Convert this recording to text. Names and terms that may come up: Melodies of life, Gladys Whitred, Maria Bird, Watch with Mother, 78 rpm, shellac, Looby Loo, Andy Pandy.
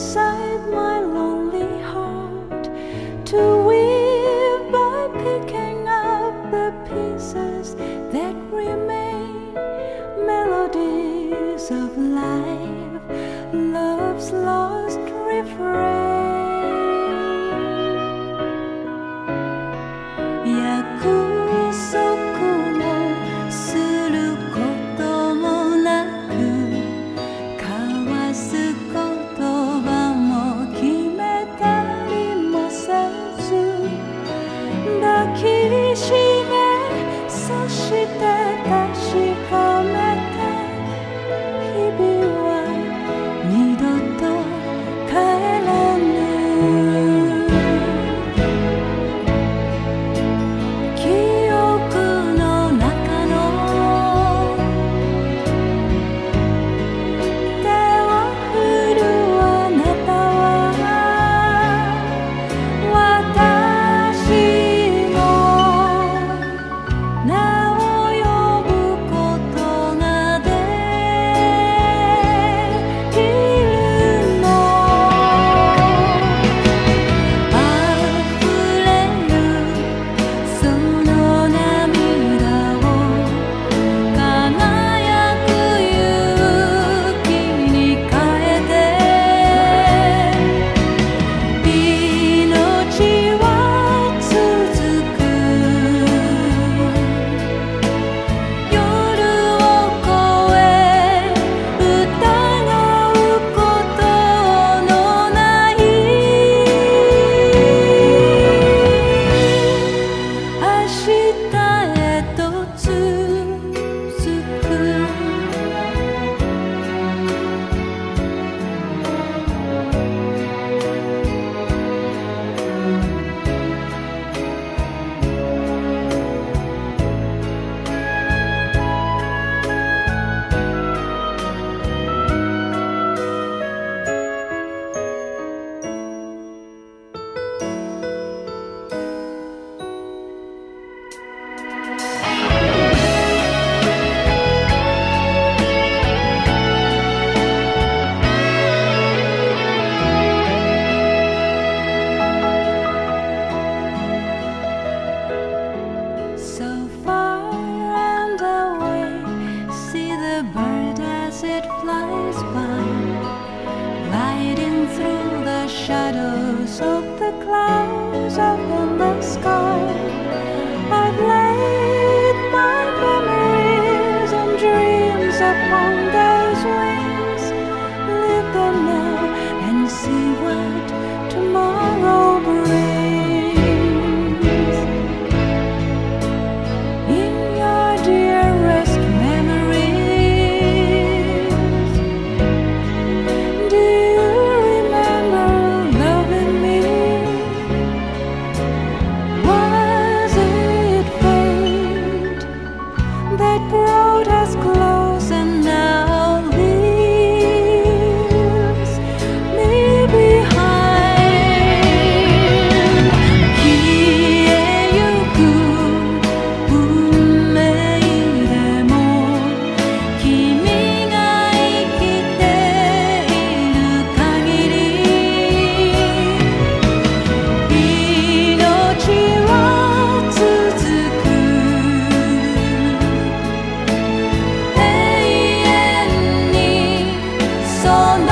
inside my lonely heart, to weave by picking up the pieces that remain. Melodies of life, love's lost refrain. Yaku soku mo suru koto mo naku, kawasu kotoba mo kimetari mo sezu,抱きしめ、そして確かめて、日々は二度と帰らぬ。記憶の中の手を振るあなたは、私の名を呼ぶことができるの。溢れるその涙を、輝く勇気に変えて、命は続く。夜を越え、疑うことのない明日へと続く。It flies by, gliding through the shadows of the clouds up in the sky. I've laid my memories and dreams upon those wings. Leave them now and see what tomorrow brings. In your dearest memories, oh no.